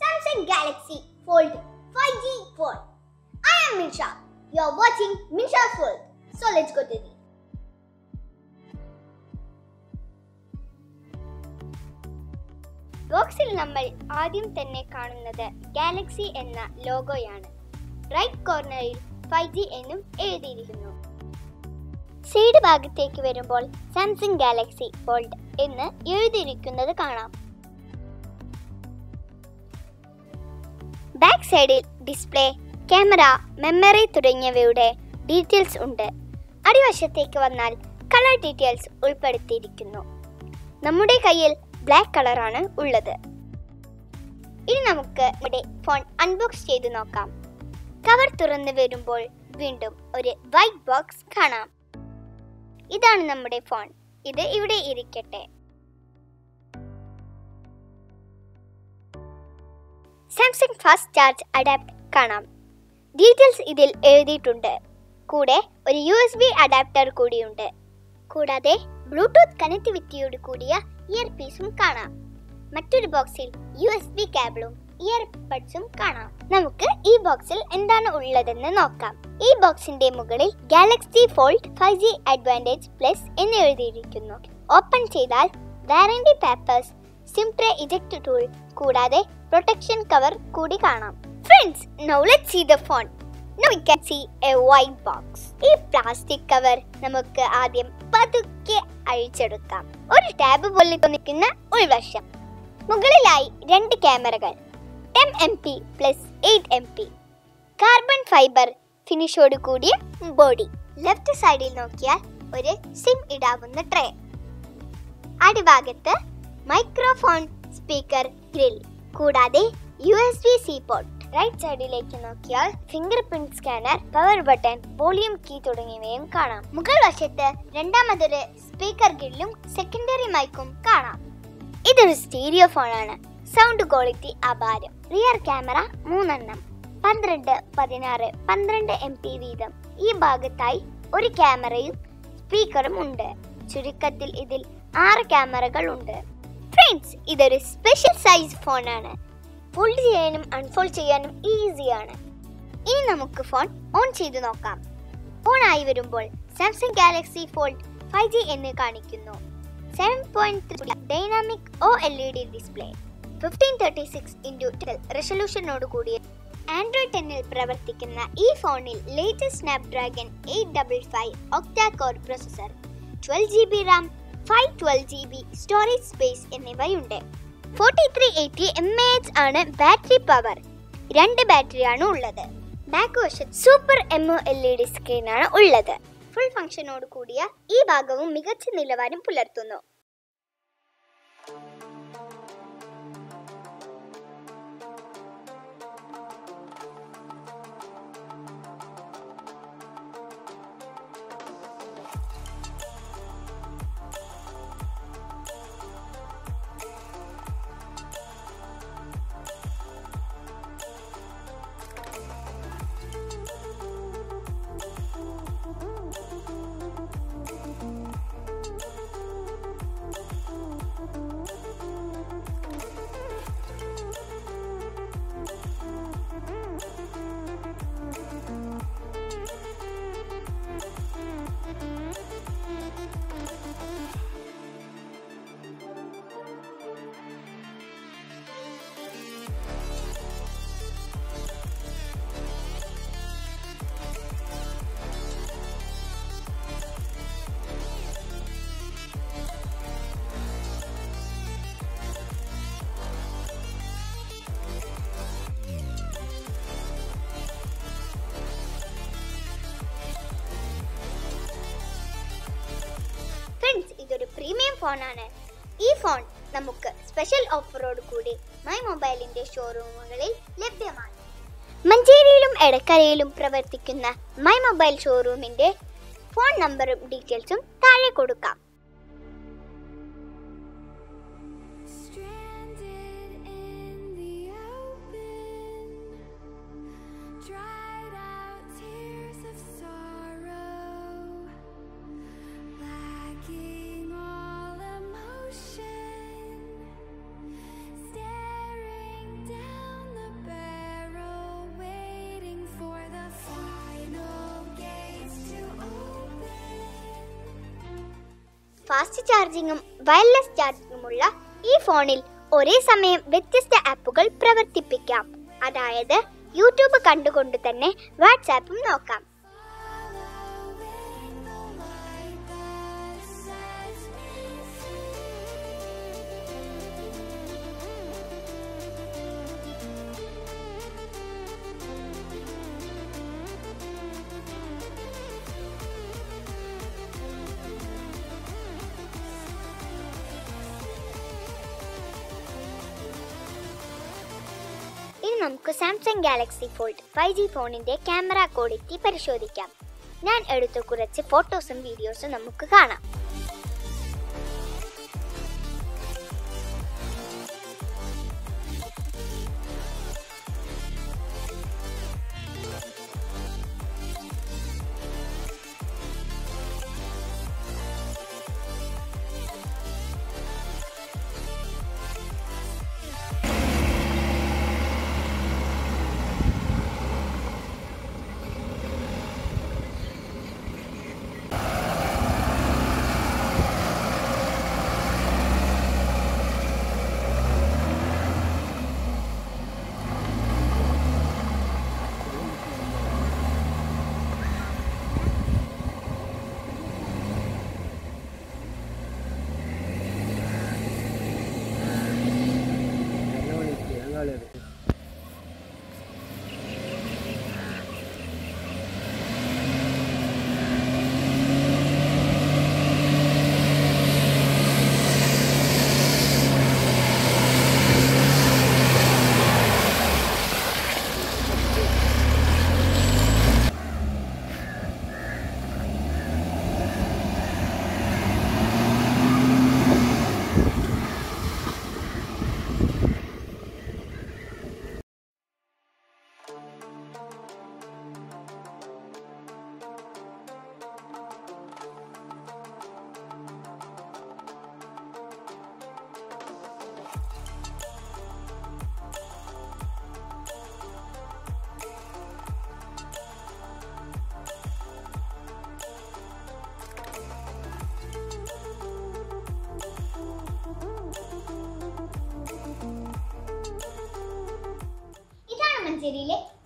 Samsung Galaxy Fold 5G phone. I am Minsha. You are watching Minsha's World. So let's go to the boxil number Adim Tenne Kanunada Galaxy Enna logo Yana. Right corner 5G Enum Ediriduno. Seed bag take variable Samsung Galaxy Fold Enna Edirikunda Kana. Back side display, camera, memory തുടങ്ങിയവയുടെ details ഉണ്ട്. അടിവശത്തേക്ക് വന്നാൽ color details ഉൾപ്പെടുത്തിയിരിക്കുന്നു. നമ്മുടെ കയ്യിൽ black color ആണ് ഉള്ളത്. ഇനി നമുക്ക് നമ്മുടെ ഫോൺ unbox ചെയ്തു നോക്കാം. കവർ തുറന്നു വരുമ്പോൾ വീണ്ടും ഒരു white box കാണാം. ഇതാണ് നമ്മുടെ ഫോൺ. ഇത് ഇവിടെ ഇരിക്കട്ടെ. Samsung fast charge adapt കാണാം. Details ഇതിൽ എഴുതിയിട്ടുണ്ട്. കൂടെ ഒരു USB adapter കൂടിയുണ്ട്. കൂടാതെ Bluetooth കണക്റ്റിവിറ്റിയോട് കൂടിയ ഇയർപീസും കാണാം. മറ്റൊരു ബോക്സിൽ USB കേബിളും ഇയർബഡ്സും കാണാം. നമുക്ക് ഈ ബോക്സിൽ എന്താണ് ഉള്ളതെന്ന് നോക്കാം. ഈ ബോക്സിന്റെ മുകളിൽ Galaxy Fold 5G Advantage Plus എന്ന് എഴുതിയിരിക്കുന്നു. ഓപ്പൺ ചെയ്താൽ warranty papers, SIM tray eject tool കൂടാതെ protection cover കൂടി കാണാം. Friends, now let's see the phone. Now we can see a white box. ഈ പ്ലാസ്റ്റിക് കവർ നമുക്ക് ആദ്യം പതുക്കെ അഴിച്ചെടുക്കാം. ഒരു ടാബ് പോലെ തോന്നിക്കുന്ന ഉൾവശം. മുകളിലായി രണ്ട് ക്യാമറകൾ. 10MP plus 8MP. Carbon fibre ഫിനിഷോട് കൂടിയ ബോഡി. ലെഫ്റ്റ് സൈഡിൽ നോക്കിയാൽ ഒരു സിം ഇടാവുന്ന ട്രേ. അടിഭാഗത്ത് മൈക്രോഫോൺ, സ്പീക്കർ, ഗ്രിൽ കൂടാതെ USB-C പോർട്ട്. റൈറ്റ് സൈഡിലേക്ക് നോക്കിയാൽ fingerprint scanner, power button, volume key തുടങ്ങിയവയും കാണാം. മുകൾ വശത്ത് രണ്ടാമതൊരു സ്പീക്കർ ഗ്രില്ലും സെക്കൻഡറി മൈക്കും കാണാം. ഇതൊരു സ്റ്റീരിയോ ഫോണാണ്. സൗണ്ട് ക്വാളിറ്റി അപാരം. റിയർ ക്യാമറ 3 12, 16, 12 MP വീതം. ഈ ഭാഗത്തായി ഒരു ക്യാമറയും സ്പീക്കറും ഉണ്ട്. ചുരുക്കത്തിൽ ഇതിൽ 6 ക്യാമറകൾ ഉണ്ട്. Friends, ഇതൊരു സ്പെഷ്യൽ സൈസ് ഫോണാണ്. ഫോൾഡ് ചെയ്യാനും അൺഫോൾഡ് ചെയ്യാനും ഈസിയാണ്. ഇനി നമുക്ക് ഫോൺ ഓൺ ചെയ്ത് നോക്കാം. ഓൺ ആയി വരുമ്പോൾ സാംസങ് ഗാലക്സി ഫോൾഡ് 5G എന്ന് കാണിക്കുന്നു. 7.3 ഡൈനാമിക് OLED ഡിസ്പ്ലേ, 1536x12 റെസൊല്യൂഷനോട് കൂടിയ Android 10-ൽ പ്രവർത്തിക്കുന്ന ഈ ഫോണിൽ latest Snapdragon 855 octa core processor, 12GB RAM, 512GB storage space എന്നിവയുണ്ട്. 4380mAh ആണ് ബാറ്ററി പവർ. 2 ബാറ്ററിയാണ് ഉള്ളത്. ബാക്ക് വശത്ത് സൂപ്പർ MOLED സ്ക്രീനാണ് ഉള്ളത്. ഫുൾ ഫംഗ്ഷനോട് കൂടിയ ഈ ഭാഗവും മികച്ച നിലവാരം പുലർത്തുന്നു. ഇതൊരു പ്രീമിയം ഫോണാണ്. ഈ ഫോൺ നമുക്ക് സ്പെഷ്യൽ ഓഫറോട് കൂടി മൈ മൊബൈലിന്റെ ഷോറൂമുകളിൽ ലഭ്യമാണ്. മഞ്ചേരിയിലും എടക്കരയിലും പ്രവർത്തിക്കുന്ന മൈ മൊബൈൽ ഷോറൂമിന്റെ ഫോൺ നമ്പറും ഡീറ്റെയിൽസും താഴെ കൊടുക്കാം. ഫാസ്റ്റ് ചാർജിംഗും വയർലെസ് ചാർജിംഗുമുള്ള ഈ ഫോണിൽ ഒരേ സമയം വ്യത്യസ്ത ആപ്പുകൾ പ്രവർത്തിപ്പിക്കാം. അതായത് യൂട്യൂബ് കണ്ടുകൊണ്ട് തന്നെ വാട്സാപ്പും നോക്കാം. നമുക്ക് സാംസങ് ഗാലക്സി ഫോൾഡ് 5G ഫോണിന്റെ ക്യാമറ ക്വാളിറ്റി പരിശോധിക്കാം. ഞാൻ എടുത്ത കുറച്ച് ഫോട്ടോസും വീഡിയോസും നമുക്ക് കാണാം.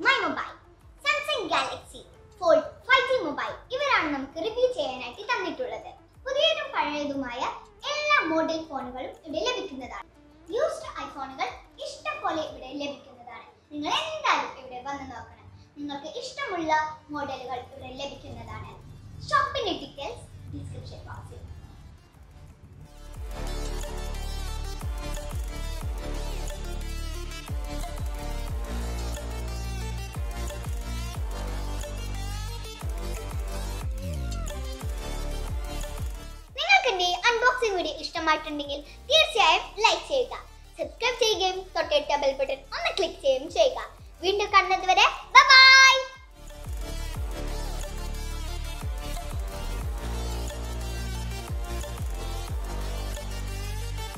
My mobile Samsung Galaxy Fold 5G mobile ഇവരാണ് നമുക്ക് റിവ്യൂ ചെയ്യാനായിട്ട് തന്നിട്ടുള്ളത്. പുതിയതും പഴയതുമായ എല്ലാ മോഡൽ ഫോണുകളും ഇവിടെ ലഭിക്കുന്നതാണ്. യൂസ്ഡ് ഐഫോണുകൾ ഇഷ്ടം പോലെ ഇവിടെ ലഭിക്കുന്നതാണ്. നിങ്ങൾ എന്തായാലും ഇവിടെ വന്ന് നോക്കണം. നിങ്ങൾക്ക് ഇഷ്ടമുള്ള മോഡലുകൾ ഇവിടെ ലഭിക്കുന്നതാണ്. ഷോപ്പിംഗ് ഡീറ്റെയിൽസ് ഡിസ്ക്രിപ്ഷൻ ബോക്സിൽ. അൺബോക്സിംഗ് വീഡിയോ ഇഷ്ടമായിട്ടുണ്ടെങ്കിൽ തീർച്ചയായും ലൈക്ക് ചെയ്യുക, സബ്സ്ക്രൈബ് ചെയ്യുകയും തൊട്ടടുത്ത ബെൽ ബട്ടൺ ഒന്ന് ക്ലിക്ക് ചെയ്യുകയും ചെയ്യുക. വീണ്ടും കാണുന്നതുവരെ